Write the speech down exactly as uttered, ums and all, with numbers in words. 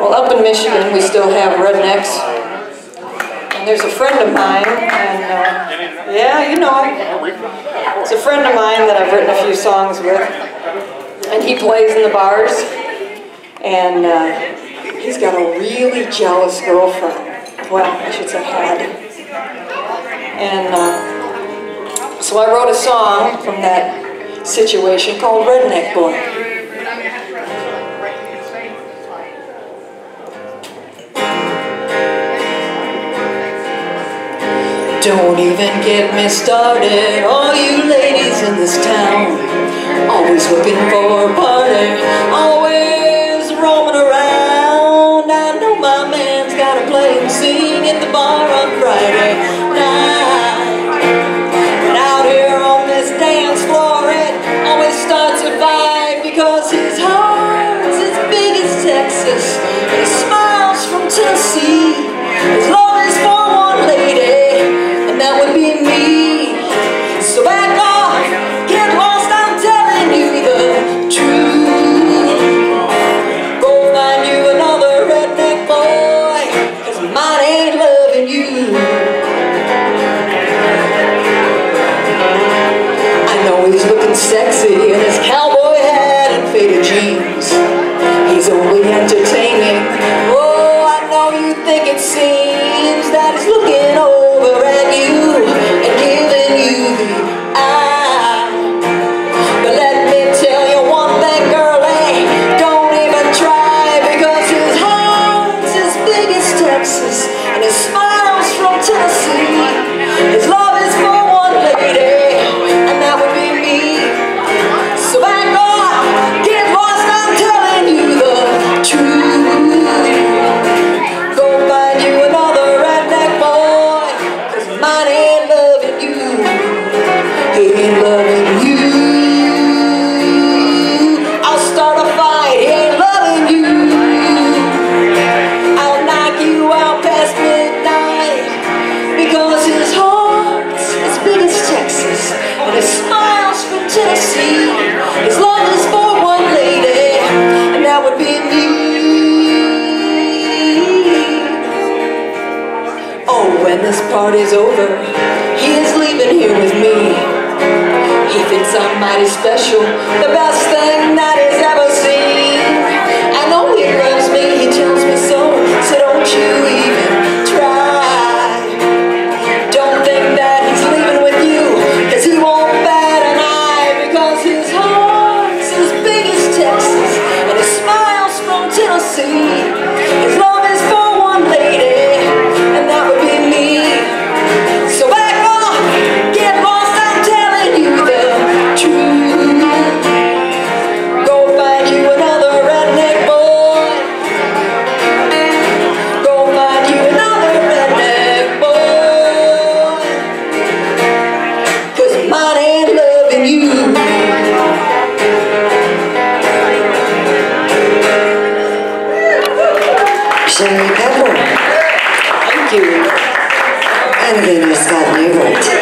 Well, up in Michigan, we still have rednecks. And there's a friend of mine, and uh, yeah, you know him. It's a friend of mine that I've written a few songs with, and he plays in the bars, and uh, he's got a really jealous girlfriend. Well, I should say had. And uh, so I wrote a song from that situation called Redneck Boy. Don't even get me started, all you ladies in this town. Always looking for a party, always roaming around. I know my man's gotta play and sing at the bar on Friday night. And out here on this dance floor, it always starts a fight because his heart's as big as Texas. He smiles from Tennessee. His love is for one lady. That would be me. So back off, get lost, I'm telling you the truth. Go find you another redneck boy, cause mine ain't loving you. I know he's looking sexy in his cowboy hat and faded jeans. He's only entertaining. Oh, I know you think it seems that he's looking over at you and giving you the eye. But let me tell you one thing, girlie, don't even try, because his heart's as big as Texas and his smile's from Tennessee. His love is for one lady, and that would be me. So back off, get lost, I'm telling you the truth. Go find you another. This party's over, he is leaving here with me. He thinks I'm mighty special, the best thing that he's ever seen. I know he loves me, he tells me so, so don't you even try. Don't think that he's leaving with you, cause he won't bat an eye, because his heart's as big as Texas, and his smile's from Tennessee. His love is for one lady. Thank you. And again, Scott Newbert.